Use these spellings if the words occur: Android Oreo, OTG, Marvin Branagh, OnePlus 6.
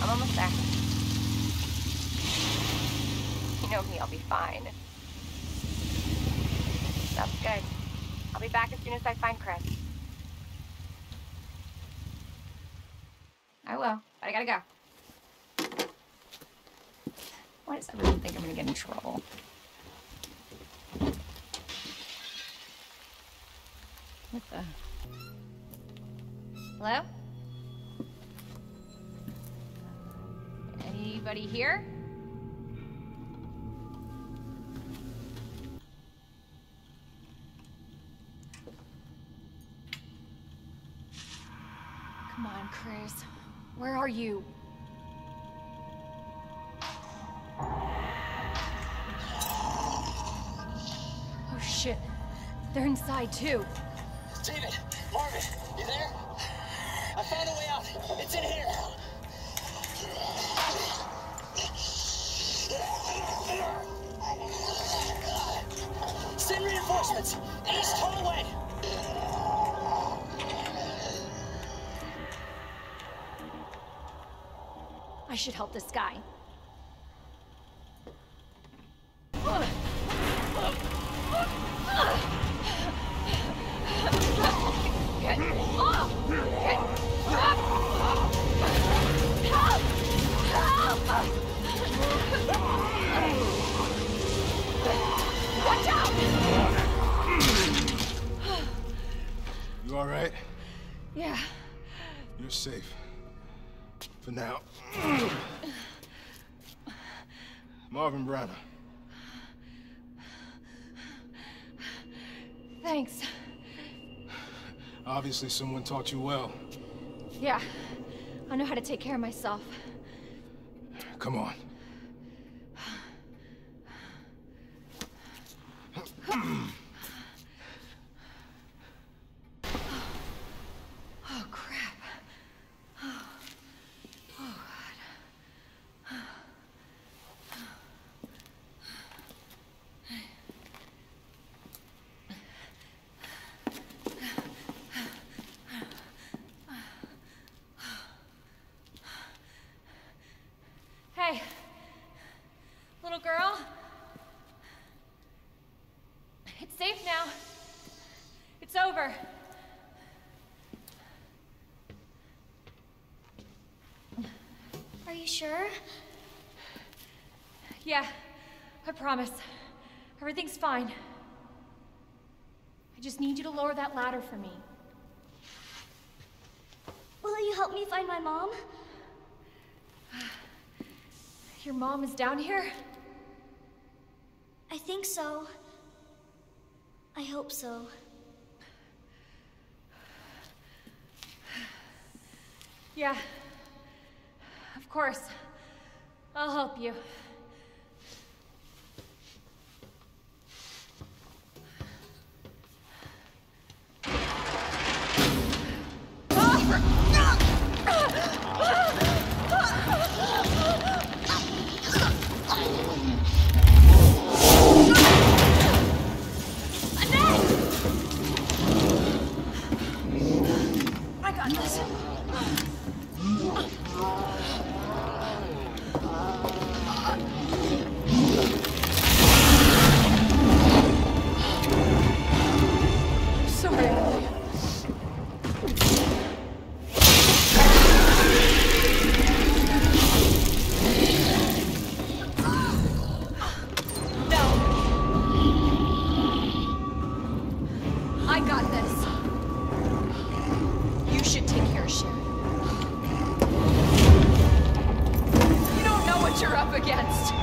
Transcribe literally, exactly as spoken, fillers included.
I'm almost there. You know me, I'll be fine. That's good. I'll be back as soon as I find Chris. I will, but I gotta go. Why does everyone think I'm gonna get in trouble? What the? Hello? Anybody here? Come on, Chris. Where are you? Oh shit. They're inside too. David, Marvin, you there? I found a way out. It's in here. Send reinforcements. East hallway. I should help this guy. You all right? Yeah. You're safe. For now. Marvin Branagh. Thanks. Obviously someone taught you well. Yeah. I know how to take care of myself. Come on. Oh, crap. Oh, oh God. Hey, little girl. It's safe now. It's over. Are you sure? Yeah, I promise. Everything's fine. I just need you to lower that ladder for me. Will you help me find my mom? Your mom is down here? I think so. I hope so. Yeah. Of course. I'll help you. I got this. I got this. You should take care of Sharon. You don't know what you're up against.